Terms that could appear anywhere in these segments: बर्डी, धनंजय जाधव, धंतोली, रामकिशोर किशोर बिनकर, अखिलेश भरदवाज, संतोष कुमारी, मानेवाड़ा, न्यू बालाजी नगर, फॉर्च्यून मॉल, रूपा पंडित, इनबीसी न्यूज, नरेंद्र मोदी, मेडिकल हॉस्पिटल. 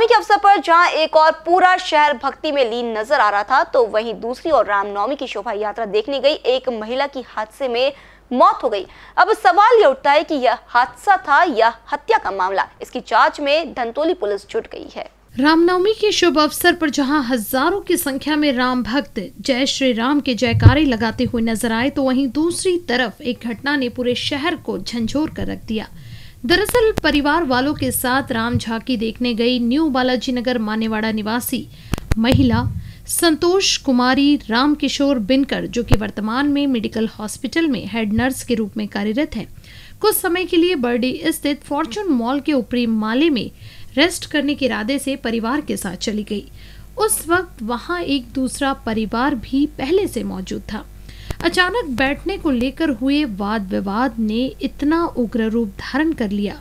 रामनवमी के अवसर पर जहां एक और पूरा शहर भक्ति में लीन नजर आ रहा था, तो वहीं दूसरी ओर रामनवमी की शोभा यात्रा देखने गई एक महिला की हादसे में मौत हो गई। अब सवाल यह उठता है कि यह हादसा था या हत्या का मामला, इसकी जांच में धंतोली पुलिस जुट गई है। रामनवमी के शुभ अवसर पर जहां हजारों की संख्या में राम भक्त जय श्री राम के जयकारे लगाते हुए नजर आए, तो वहीं दूसरी तरफ एक घटना ने पूरे शहर को झंझोर कर रख दिया। दरअसल परिवार वालों के साथ राम झांकी देखने गई न्यू बालाजी नगर मानेवाड़ा निवासी महिला संतोष कुमारी रामकिशोर बिनकर, जो कि वर्तमान में मेडिकल हॉस्पिटल में हेड नर्स के रूप में कार्यरत है, कुछ समय के लिए बर्डी स्थित फॉर्च्यून मॉल के ऊपरी माले में रेस्ट करने के इरादे से परिवार के साथ चली गई। उस वक्त वहां एक दूसरा परिवार भी पहले से मौजूद था। अचानक बैठने को लेकर हुए वाद विवाद ने इतना उग्र रूप धारण कर लिया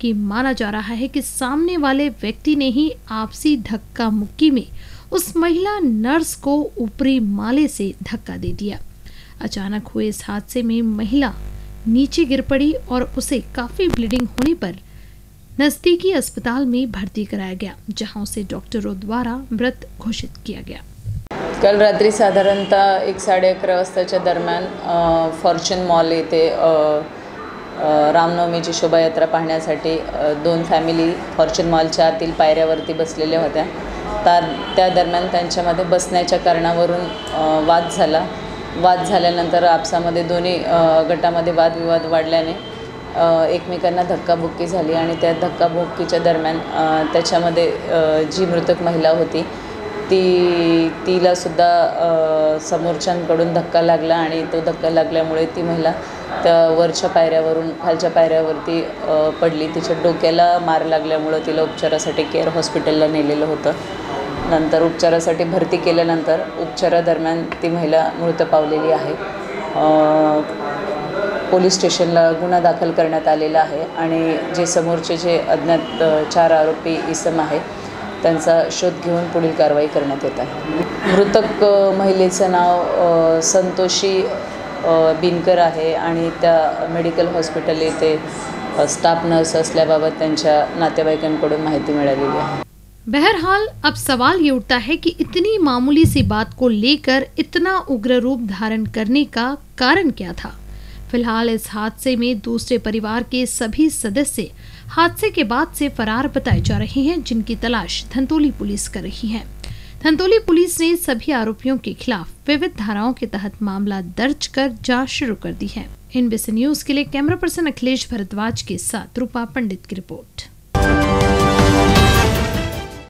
कि माना जा रहा है कि सामने वाले व्यक्ति ने ही आपसी धक्का मुक्की में उस महिला नर्स को ऊपरी माले से धक्का दे दिया। अचानक हुए इस हादसे में महिला नीचे गिर पड़ी और उसे काफी ब्लीडिंग होने पर नजदीकी अस्पताल में भर्ती कराया गया, जहां उसे डॉक्टरों द्वारा मृत घोषित किया गया। काल रात्री साधारणतः 1-1:30 वाजताच्या दरम्यान फॉर्च्यून मॉल येथे रामनवमीची शोभायात्रा पाहण्यासाठी दोन फॅमिली फॉर्च्यून मॉलच्या आतील पायऱ्यावरती बसलेल्या होत्या। त्या दरम्यान त्यांच्यामध्ये बसण्याच्या कारणावरून वाद झाल्यानंतर आपसामध्ये दोन्ही गटामध्ये वादविवाद वाढल्याने एकमेकांना धक्काबुक्की झाली आणि त्या धक्काबुक्कीच्या दरम्यान त्याच्यामध्ये जी मृतक महिला होती तिलासुद्धा समोरच्यांकडून धक्का लागला आणि तो धक्का लागल्यामुळे ती महिला त्या वरच्या पायऱ्यावरून खालच्या पायऱ्यावरती पडली। तिच्या डोक्याला मार लागल्यामुळे तिला उपचारासाठी केयर हॉस्पिटलला नेलेलं होतं। नंतर उपचारासाठी भरती केल्यानंतर उपचारादरम्यान ती महिला मृत पावलेली आहे। पोलीस स्टेशनला गुन्हा दाखल करण्यात आलेला आहे आणि जे समोरचे जे अज्ञात 4 आरोपी इसम आहे त्यांचा शोध घेऊन पुढील कारवाई करण्यात येत आहे। मृतक महिलेचं नाव संतोषी बिनकर आहे आणि त्या मेडिकल हॉस्पिटल येथे स्टाफ नर्स असल्याबाबत त्यांच्या नातेवाईकांकडून माहिती मिळालेली आहे। बहरहाल अब सवाल ये उठता है कि इतनी मामूली सी बात को लेकर इतना उग्र रूप धारण करने का कारण क्या था। फिलहाल इस हादसे में दूसरे परिवार के सभी सदस्य हादसे के बाद से फरार बताए जा रहे हैं, जिनकी तलाश धंतोली पुलिस कर रही है। धंतोली पुलिस ने सभी आरोपियों के खिलाफ विविध धाराओं के तहत मामला दर्ज कर जांच शुरू कर दी है। इनबीसी न्यूज के लिए कैमरा पर्सन अखिलेश भरदवाज के साथ रूपा पंडित की रिपोर्ट।